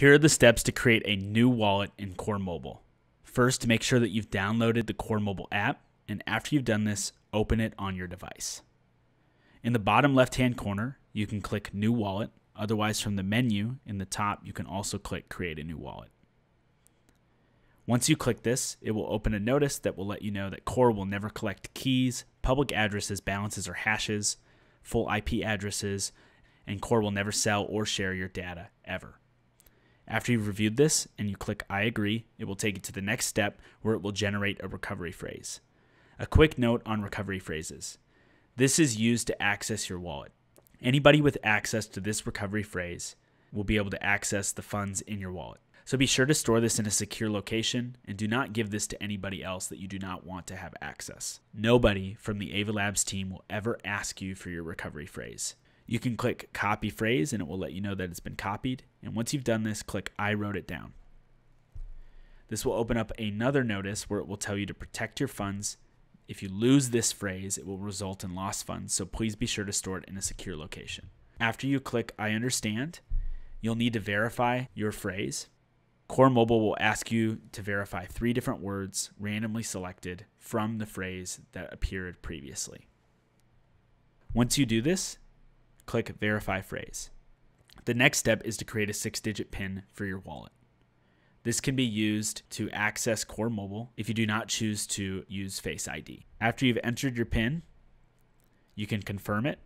Here are the steps to create a new wallet in Core Mobile. First, make sure that you've downloaded the Core Mobile app, and after you've done this, open it on your device. In the bottom left-hand corner, you can click New Wallet. Otherwise, from the menu in the top, you can also click Create a New Wallet. Once you click this, it will open a notice that will let you know that Core will never collect keys, public addresses, balances, or hashes, full IP addresses, and Core will never sell or share your data ever. After you've reviewed this and you click I agree, it will take you to the next step where it will generate a recovery phrase. A quick note on recovery phrases. This is used to access your wallet. Anybody with access to this recovery phrase will be able to access the funds in your wallet. So be sure to store this in a secure location and do not give this to anybody else that you do not want to have access. Nobody from the Ava Labs team will ever ask you for your recovery phrase. You can click copy phrase and it will let you know that it's been copied. And once you've done this, click I wrote it down. This will open up another notice where it will tell you to protect your funds. If you lose this phrase, it will result in lost funds, so please be sure to store it in a secure location. After you click I understand, you'll need to verify your phrase. Core Mobile will ask you to verify 3 different words randomly selected from the phrase that appeared previously. Once you do this, click verify phrase. The next step is to create a 6-digit PIN for your wallet. This can be used to access Core Mobile if you do not choose to use Face ID. After you've entered your PIN, you can confirm it,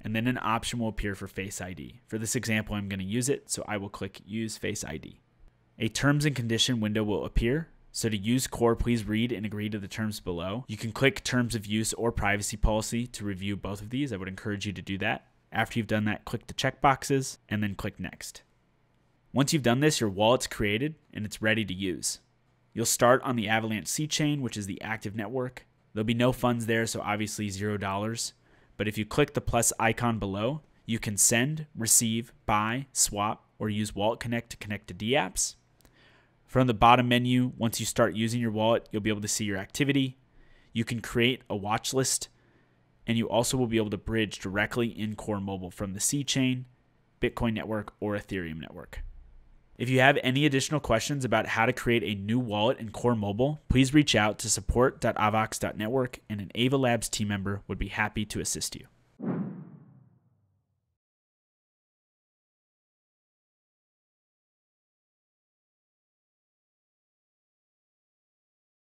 and then an option will appear for Face ID. For this example, I'm going to use it, so I will click Use Face ID. A terms and condition window will appear. So to use Core, please read and agree to the terms below. You can click Terms of Use or Privacy Policy to review both of these. I would encourage you to do that. After you've done that, click the checkboxes and then click Next. Once you've done this, your wallet's created and it's ready to use. You'll start on the Avalanche C-chain, which is the active network. There'll be no funds there, so obviously $0. But if you click the plus icon below, you can send, receive, buy, swap, or use Wallet Connect to connect to DApps. From the bottom menu, once you start using your wallet, you'll be able to see your activity. You can create a watch list, and you also will be able to bridge directly in Core Mobile from the C-chain, Bitcoin network, or Ethereum network. If you have any additional questions about how to create a new wallet in Core Mobile, please reach out to support.avox.network and an Ava Labs team member would be happy to assist you.